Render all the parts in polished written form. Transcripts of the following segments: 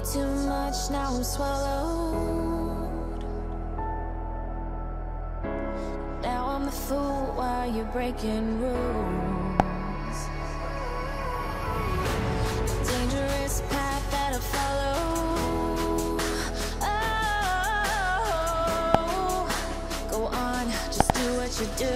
way too much, now I'm swallowed. Now I'm the fool while you're breaking rules. The dangerous path that I follow. Oh, go on, just do what you do.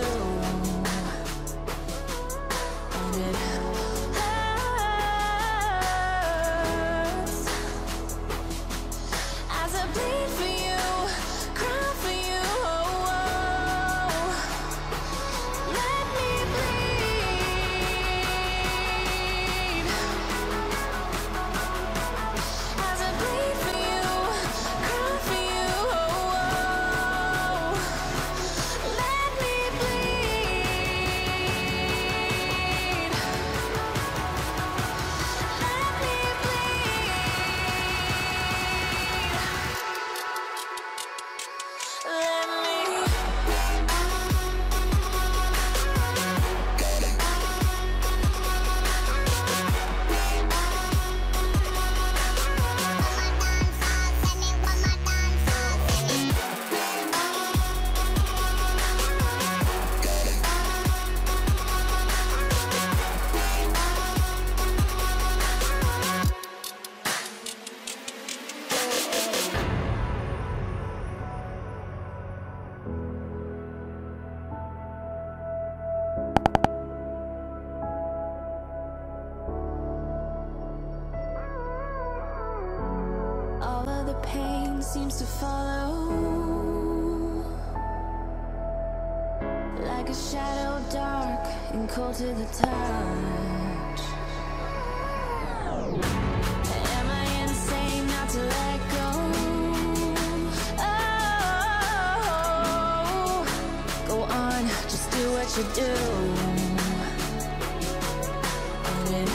Pain seems to follow like a shadow, dark and cold to the touch. Am I insane not to let go? Oh, go on, just do what you do. And it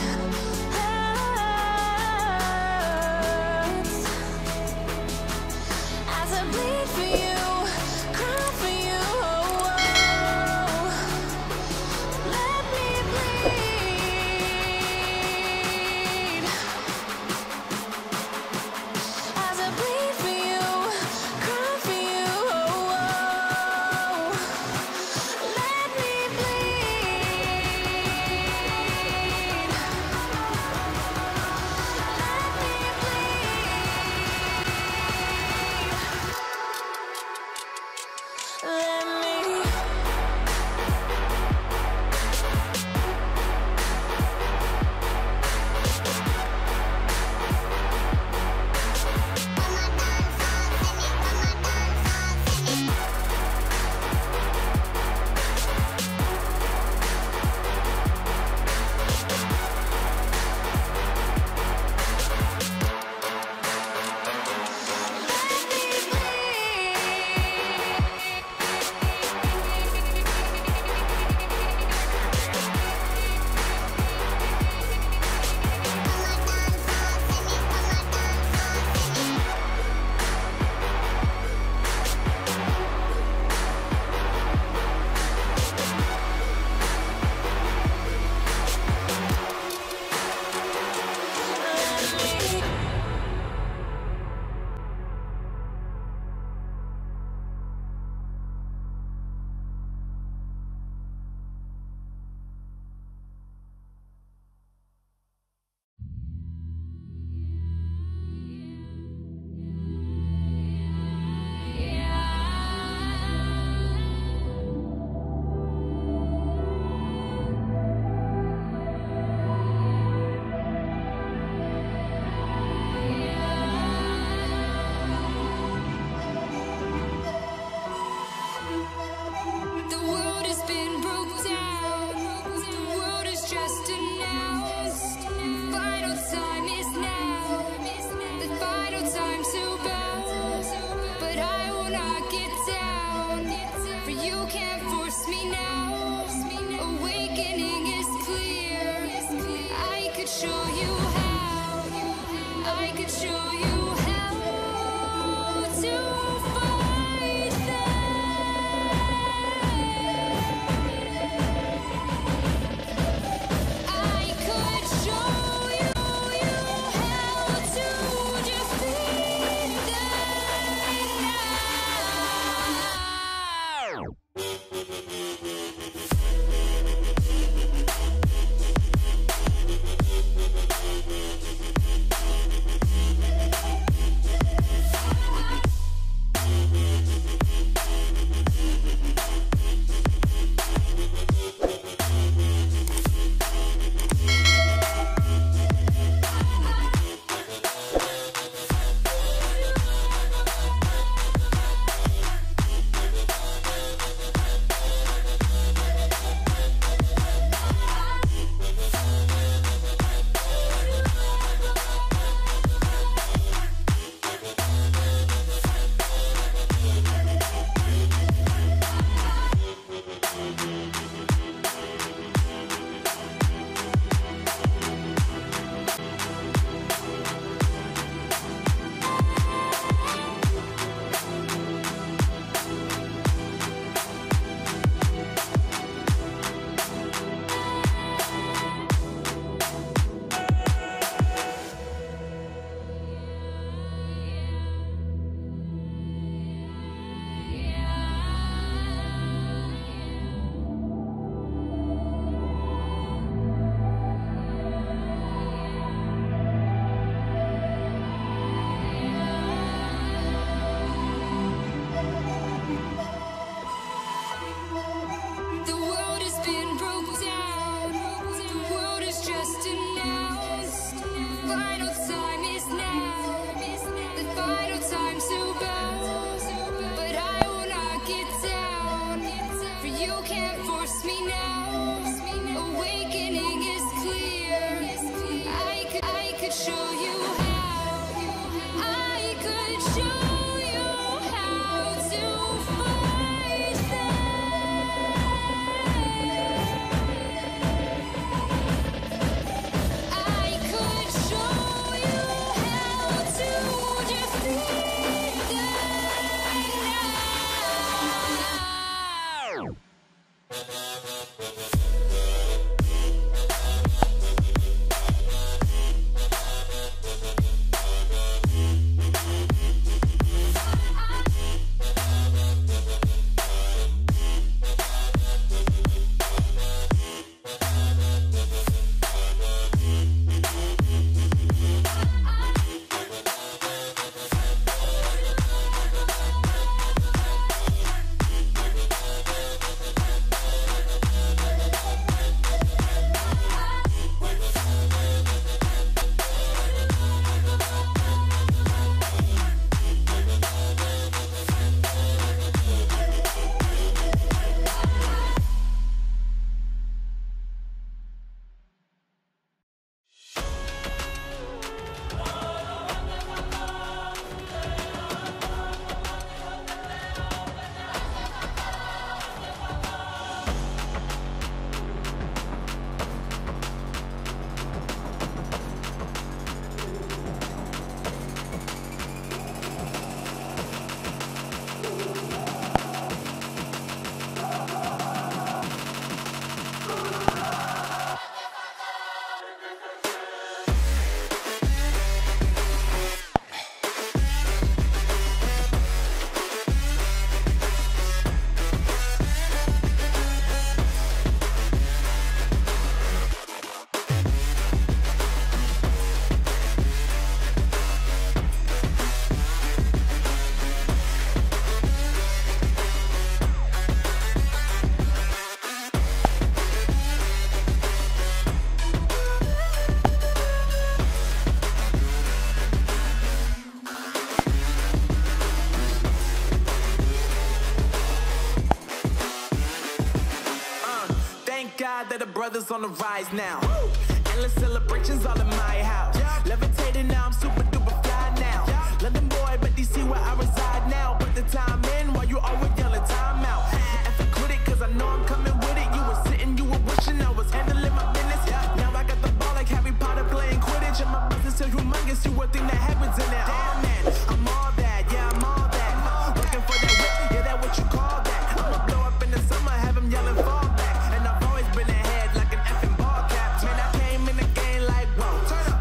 brother's on the rise now. Woo! Endless celebrations all in my house. Yeah. Levitating now, I'm super duper fly now. Yeah. London boy, but DC where I reside now. Put the time in while you always yelling time out. And for Quidditch, cause I know I'm coming with it. You were sitting, you were wishing I was handling my business. Yeah. Now I got the ball like Harry Potter playing Quidditch. And my business is humongous, you a thing that happens in it. Damn man, I'm all that, yeah, I'm all that. Looking for that whip, yeah, that what you call that. I'ma blow up in the summer, have him yelling fall back. And I've always been ahead like an effing ball cap. Man, I came in the game like, whoa.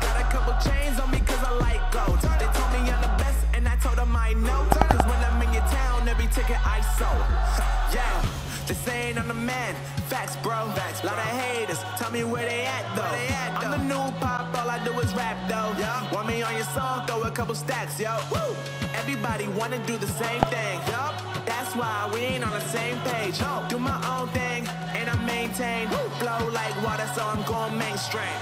Got a couple chains on me cause I like gold. They told me I'm the best and I told them I know. Cause when I'm in your town, every ticket I sold. Yeah, this ain't on the man. Facts, bro. Facts, lot of haters, tell me where they at though. I'm the new pop, all I do is rap though. Yeah. Want me on your song, throw a couple stacks, yo. Woo. Everybody wanna do the same thing, yup. That's why we ain't on the same page. No. Do my own thing, and I maintain. Woo. Flow like water, so I'm going mainstream.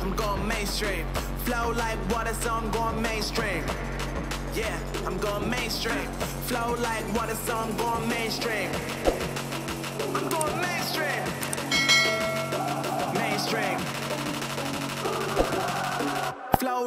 I'm going mainstream. Flow like water, so I'm going mainstream. Yeah, I'm going mainstream. Flow like water, so I'm going mainstream. I'm going mainstream. Mainstream. Flow